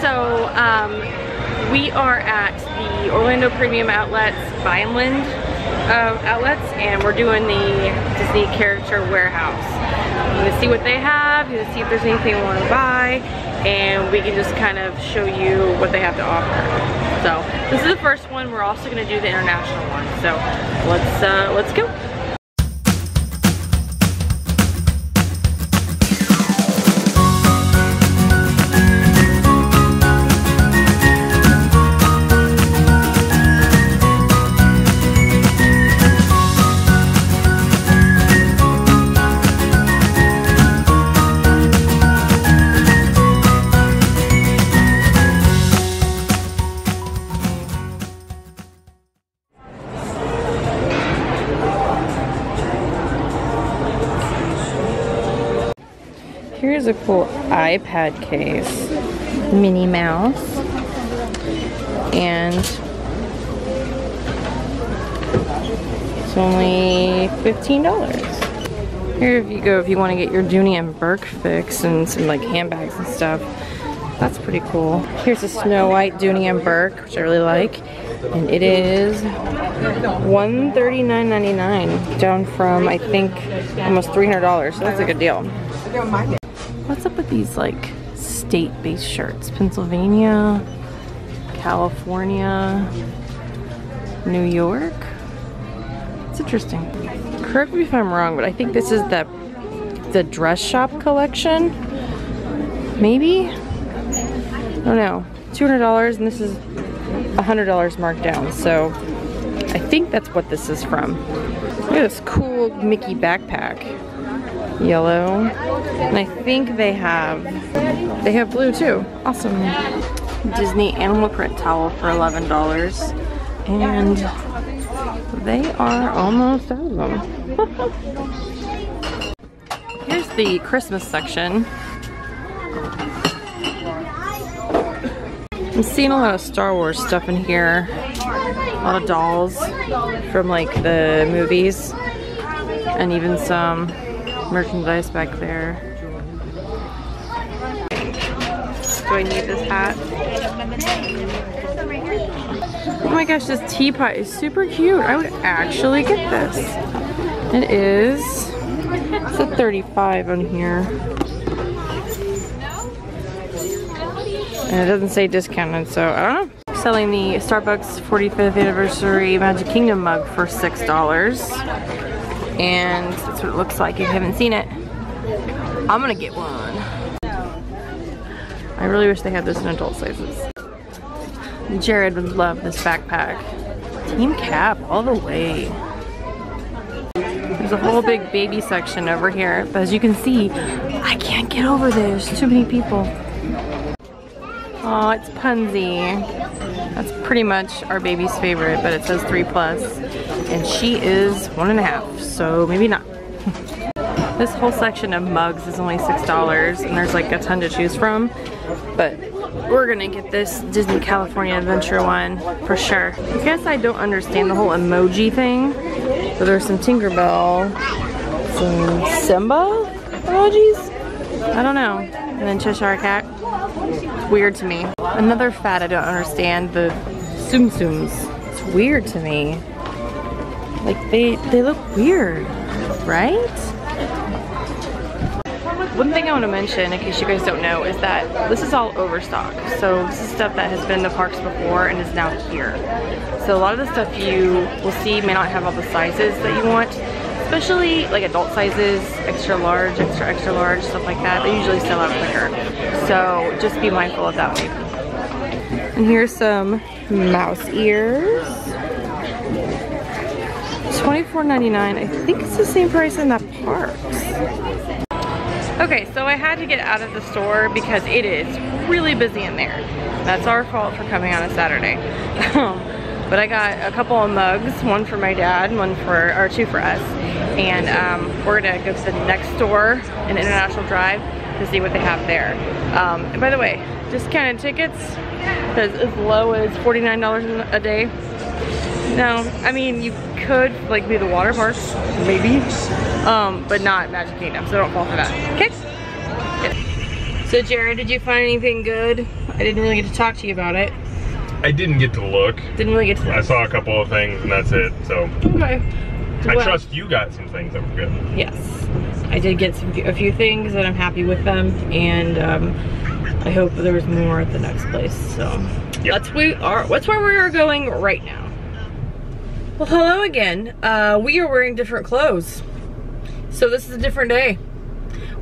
So we are at the Orlando Premium Outlets, Vineland outlets, and we're doing the Disney Character Warehouse. I'm gonna see what they have, I'm gonna see if there's anything we want to buy, and we can just kind of show you what they have to offer. So this is the first one. We're also gonna do the international one. So let's go. Here's a cool iPad case, Minnie Mouse, and it's only $15. Here if you go, if you want to get your Dooney and Burke fix and some like handbags and stuff, that's pretty cool. Here's a Snow White Dooney and Burke, which I really like, and it is $139.99, down from I think almost $300, so that's a good deal. What's up with these like state-based shirts? Pennsylvania, California, New York? It's interesting. Correct me if I'm wrong, but I think this is the dress shop collection. Maybe? I don't know. $200 and this is $100 marked down. So I think that's what this is from. Look at this cool Mickey backpack. Yellow, and I think they have blue too. Awesome. Disney animal print towel for $11, and they are almost out of them. Here's the Christmas section. I'm seeing a lot of Star Wars stuff in here, a lot of dolls from like the movies, and even some merchandise back there. Do I need this hat? Oh my gosh, this teapot is super cute. I would actually get this. It is, it's a $35 on here. And it doesn't say discounted, so I don't know. Selling the Starbucks 45th anniversary Magic Kingdom mug for $6. And that's what it looks like if you haven't seen it. I'm gonna get one. I really wish they had this in adult sizes. Jared would love this backpack. Team Cap all the way. There's a whole big baby section over here, but as you can see, I can't get over there. There's too many people. Oh, it's Punzi. That's pretty much our baby's favorite, but it says 3+. And she is 1.5, so maybe not. This whole section of mugs is only $6, and there's like a ton to choose from, but we're gonna get this Disney California Adventure one for sure. I guess I don't understand the whole emoji thing, but there's some Tinkerbell, some Simba emojis? I don't know. And then Cheshire Cat. It's weird to me. Another fad I don't understand, the Tsum Tsums. It's weird to me. Like, they look weird, right? One thing I want to mention, in case you guys don't know, is that this is all overstock. So this is stuff that has been in the parks before and is now here. So a lot of the stuff you will see may not have all the sizes that you want, especially like adult sizes, extra large, extra large, stuff like that. They usually sell out quicker. So just be mindful of that way. And here's some mouse ears. $24.99. I think it's the same price in the parks. Okay, so I had to get out of the store because it is really busy in there. That's our fault for coming on a Saturday. But I got a couple of mugs, one for my dad, two for us. And we're gonna go to the next store in International Drive to see what they have there. And by the way, discounted tickets, because as low as $49 a day. Now, I mean, you could like be the water park, maybe, but not Magic Kingdom, so don't fall for that, okay? So Jared, did you find anything good? I didn't really get to talk to you about it. I didn't get to look. Didn't really get to look. I saw a couple of things and that's it, so. Okay. Well, I trust you got some things that were good. Yes. I did get a few things that I'm happy with them, and I hope there was more at the next place, so. Yep. That's where we are going right now. Well, hello again. We are wearing different clothes. So this is a different day.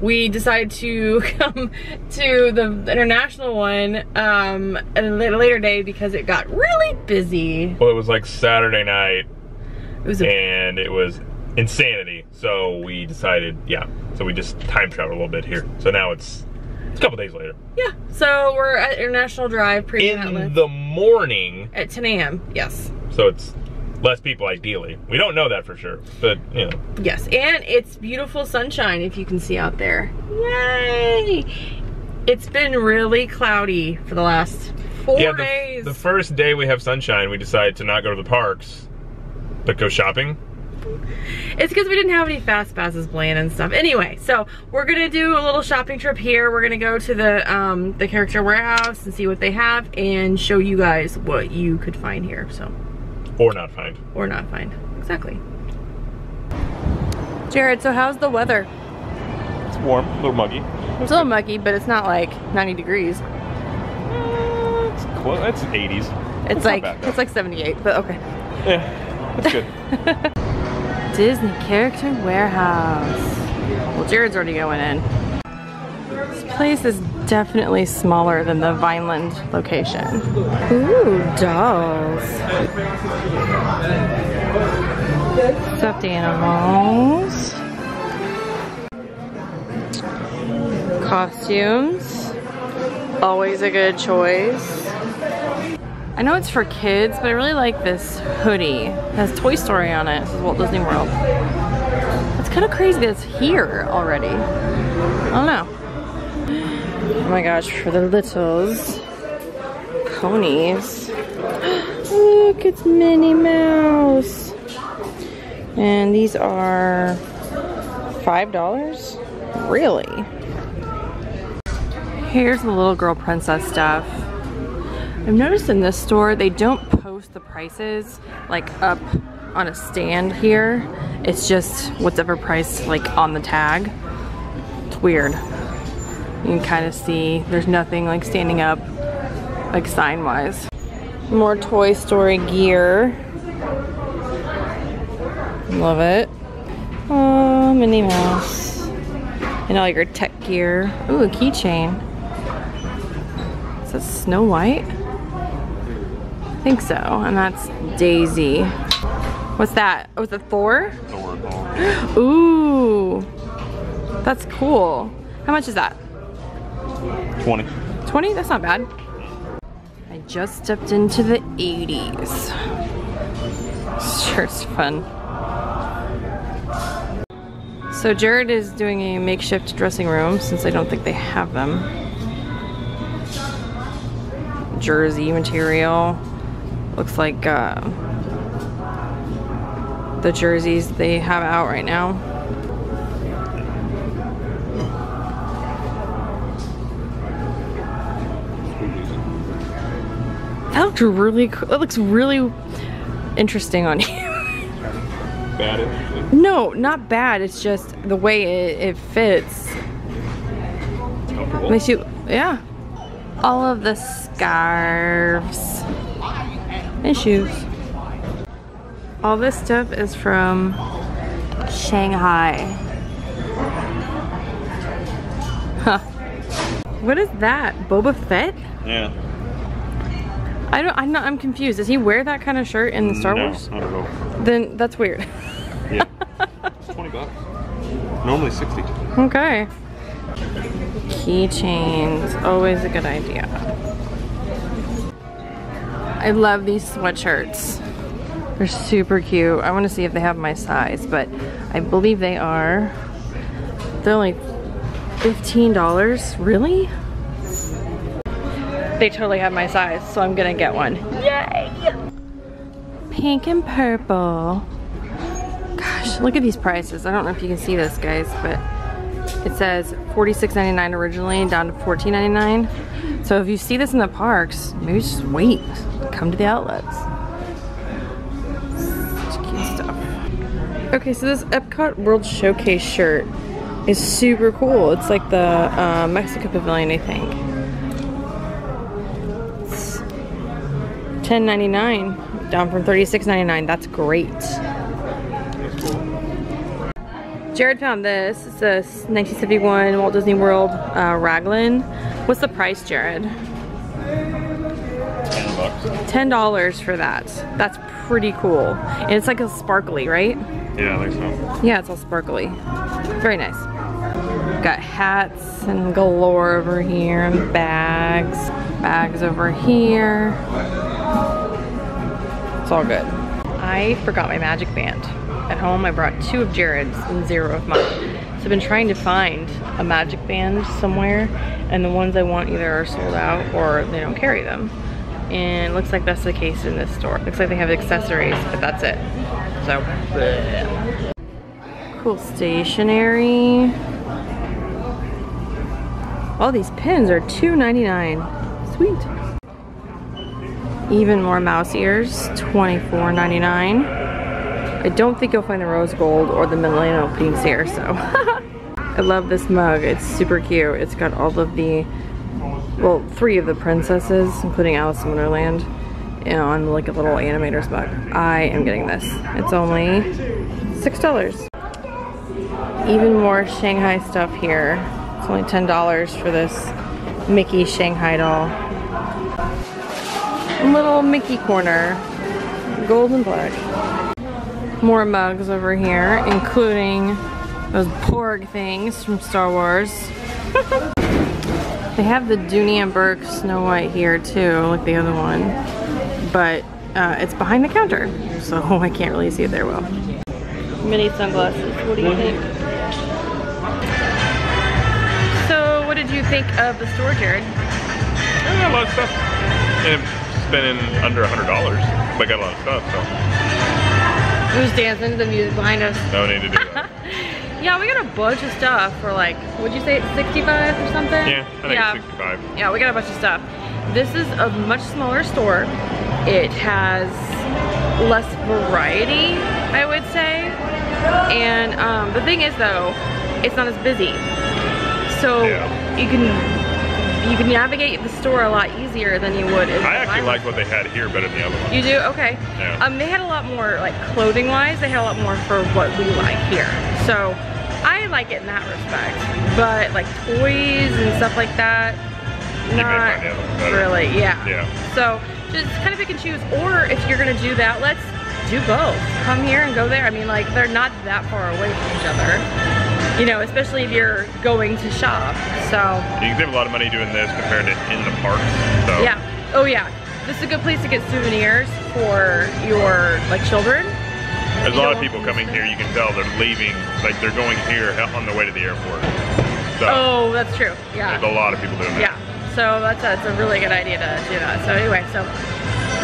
We decided to come to the international one at a later day because it got really busy. Well, it was like Saturday night. And it was insanity. So we decided, yeah. So we just time traveled a little bit here. So now it's a couple days later. Yeah. So we're at International Drive Premium Outlets. In the morning. At 10 a.m. Yes. So it's less people ideally. We don't know that for sure, but you know. Yes, and it's beautiful sunshine if you can see out there. Yay! It's been really cloudy for the last four days. The first day we have sunshine, we decided to not go to the parks, but go shopping. It's because we didn't have any fast passes planned and stuff. Anyway, so we're gonna do a little shopping trip here. We're gonna go to the Character Warehouse and see what they have and show you guys what you could find here, so. Or not find. Or not find, exactly. Jared, so how's the weather? It's warm, a little muggy. It's a little muggy, but it's not like 90 degrees. It's close, it's 80s. It's like 78, but okay. Yeah, that's good. Disney Character Warehouse. Well, Jared's already going in. This place is definitely smaller than the Vineland location. Ooh, dolls. Stuffed animals. Costumes. Always a good choice. I know it's for kids, but I really like this hoodie. It has Toy Story on it. This is Walt Disney World. It's kind of crazy that it's here already. I don't know. Oh my gosh, for the littles. Ponies. Look, it's Minnie Mouse. And these are $5? Really? Here's the little girl princess stuff. I've noticed in this store, they don't post the prices like up on a stand here. It's just whatever price like on the tag. It's weird. You can kind of see there's nothing like standing up like sign wise. More Toy Story gear. Love it. Oh, Minnie Mouse. And all your tech gear. Ooh, a keychain. Is that Snow White? I think so. And that's Daisy. What's that? Oh, is that Thor? Thor doll. Ooh. That's cool. How much is that? 20. 20? That's not bad. I just stepped into the 80s. Sure, it's fun. So Jared is doing a makeshift dressing room since I don't think they have them. Jersey material. Looks like the jerseys they have out right now. That looked really cool. That looks really interesting on you. Bad? No, not bad. It's just the way it fits. Makes you, yeah. All of the scarves and shoes. All this stuff is from Shanghai. Huh. What is that? Boba Fett? Yeah. I'm confused. Does he wear that kind of shirt in the Star Wars? No, not at all. Then that's weird. Yeah. It's $20. Normally 60. Okay. Keychains. Always a good idea. I love these sweatshirts. They're super cute. I want to see if they have my size, but I believe they are. They're only $15. Really? They totally have my size, so I'm gonna get one. Yay! Pink and purple. Gosh, look at these prices. I don't know if you can see this, guys, but It says $46.99 originally, down to $14.99. So if you see this in the parks, maybe just wait. Come to the outlets. Such cute stuff. Okay, so this Epcot World Showcase shirt is super cool. It's like the Mexico Pavilion, I think. It's $10.99, down from $36.99. That's great. Jared found this. It's a 1971 Walt Disney World raglan. What's the price, Jared? $10. $10 for that. That's pretty cool. And it's like a sparkly, right? Yeah, I think so. Yeah, it's all sparkly. Very nice. Got hats and galore over here, and bags. Bags over here. It's all good. I forgot my magic band. At home, I brought 2 of Jared's and 0 of mine. So I've been trying to find a magic band somewhere, and the ones I want either are sold out or they don't carry them. And it looks like that's the case in this store. Looks like they have accessories, but that's it. So, bleh. Cool stationery. All these pins are $2.99. Sweet. Even more mouse ears, $24.99. I don't think you'll find the rose gold or the millennial pinks here, so. I love this mug, it's super cute. It's got all of the, well, 3 of the princesses, including Alice in Wonderland, on like a little animator's mug. I am getting this. It's only $6. Even more Shanghai stuff here. It's only $10 for this Mickey Shanghai doll. A little Mickey corner, gold and black. More mugs over here, including those Porg things from Star Wars. They have the Dooney and Burke Snow White here too, like the other one. But it's behind the counter, so I can't really see it there well. Mini sunglasses, what do you think? So what did you think of the store, Jared? Yeah, a lot of stuff. And I'm spending under $100, but I got a lot of stuff, so. Who's dancing to the music behind us? No need to do that. Yeah, we got a bunch of stuff for like, would you say it's 65 or something? Yeah, I think it's 65. Yeah, we got a bunch of stuff. This is a much smaller store. It has less variety, I would say. And the thing is though, it's not as busy. So yeah. You can navigate the store a lot easier than you would in the actually like what they had here better than the other one. You do? Okay. Yeah. They had a lot more, like, clothing-wise, they had a lot more for what we like here. So, I like it in that respect. But, like, toys and stuff like that, not really, yeah. So, just kind of pick and choose. Or, if you're going to do that, let's do both. Come here and go there. I mean, like, they're not that far away from each other. You know, especially if you're going to shop, so. You can save a lot of money doing this compared to in the parks, so. Yeah, oh yeah. This is a good place to get souvenirs for your, like, children. There's a lot of people coming here, you can tell they're leaving, like they're going here on their way to the airport. So, oh, that's true, yeah. There's a lot of people doing that. Yeah, so that's a really good idea to do that. So anyway, so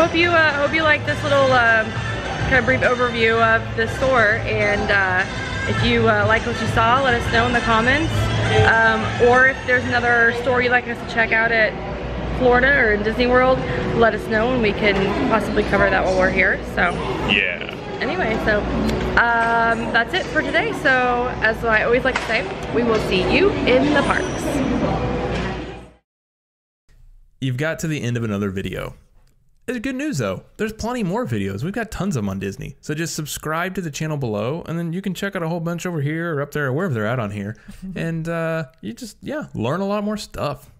hope you like this little kind of brief overview of the store, and if you like what you saw, let us know in the comments. Or if there's another store you'd like us to check out at Florida or in Disney World, let us know and we can possibly cover that while we're here. So, yeah. Anyway, so that's it for today. So, as I always like to say, we will see you in the parks. You've got to the end of another video. It's good news though, there's plenty more videos. We've got tons of them on Disney. So just subscribe to the channel below and then you can check out a whole bunch over here or up there or wherever they're at on here. And you just, yeah, learn a lot more stuff.